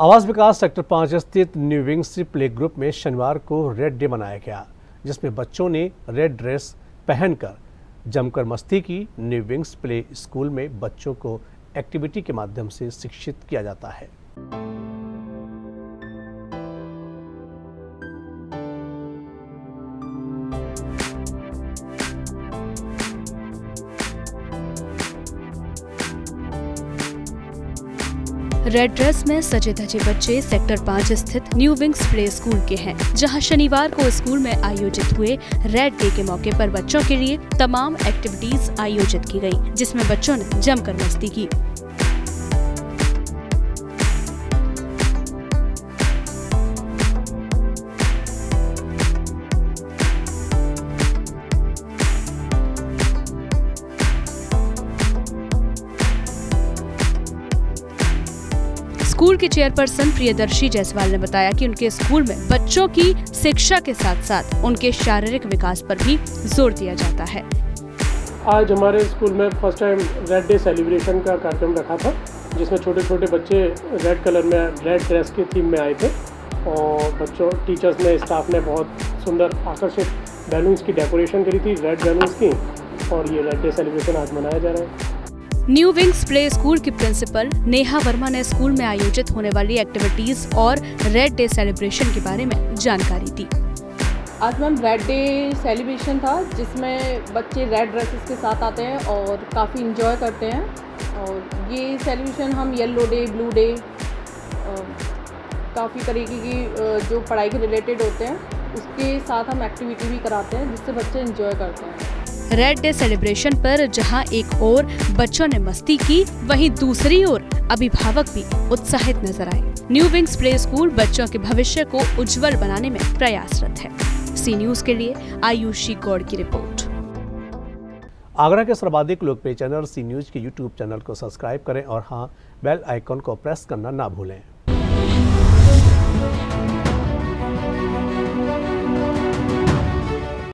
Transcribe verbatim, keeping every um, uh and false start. आवास विकास सेक्टर पाँच स्थित न्यू विंग्स प्ले ग्रुप में शनिवार को रेड डे मनाया गया, जिसमें बच्चों ने रेड ड्रेस पहनकर जमकर मस्ती की। न्यू विंग्स प्ले स्कूल में बच्चों को एक्टिविटी के माध्यम से शिक्षित किया जाता है। रेड ड्रेस में सजे धजे बच्चे सेक्टर पाँच स्थित न्यू विंग्स प्ले स्कूल के हैं, जहां शनिवार को स्कूल में आयोजित हुए रेड डे के मौके पर बच्चों के लिए तमाम एक्टिविटीज आयोजित की गई, जिसमें बच्चों ने जमकर मस्ती की। स्कूल के चेयरपर्सन प्रियदर्शी जायसवाल ने बताया कि उनके स्कूल में बच्चों की शिक्षा के साथ साथ उनके शारीरिक विकास पर भी जोर दिया जाता है। आज हमारे स्कूल में first time red day celebration का कार्यक्रम रखा था, जिसमें छोटे छोटे बच्चे रेड कलर में रेड ड्रेस के थीम में आए थे और बच्चों टीचर्स ने स्टाफ ने बहुत सुंदर आकर्षक बैलून्स की डेकोरेशन करी थी, रेड बैलून्स की, और ये रेड डे सेलिब्रेशन आज मनाया जा रहा है। न्यू विंग्स प्ले स्कूल की प्रिंसिपल नेहा वर्मा ने स्कूल में आयोजित होने वाली एक्टिविटीज और रेड डे सेलिब्रेशन के बारे में जानकारी दी। आज मैम रेड डे सेलिब्रेशन था, जिसमें बच्चे रेड ड्रेसेस के साथ आते हैं और काफ़ी एंजॉय करते हैं। और ये सेलिब्रेशन हम येलो डे, ब्लू डे, काफ़ी तरीके की जो पढ़ाई के रिलेटेड होते हैं उसके साथ हम एक्टिविटी भी कराते हैं, जिससे बच्चे एंजॉय करते हैं। रेड डे सेलिब्रेशन पर जहां एक ओर बच्चों ने मस्ती की, वहीं दूसरी ओर अभिभावक भी उत्साहित नजर आए। न्यू विंग्स प्ले स्कूल बच्चों के भविष्य को उज्जवल बनाने में प्रयासरत है। सी न्यूज के लिए आयुषी गौड़ की रिपोर्ट। आगरा के सर्वाधिक लोकप्रिय चैनल सी न्यूज के यूट्यूब चैनल को सब्सक्राइब करें और हाँ, बेल आइकॉन को प्रेस करना ना भूलें।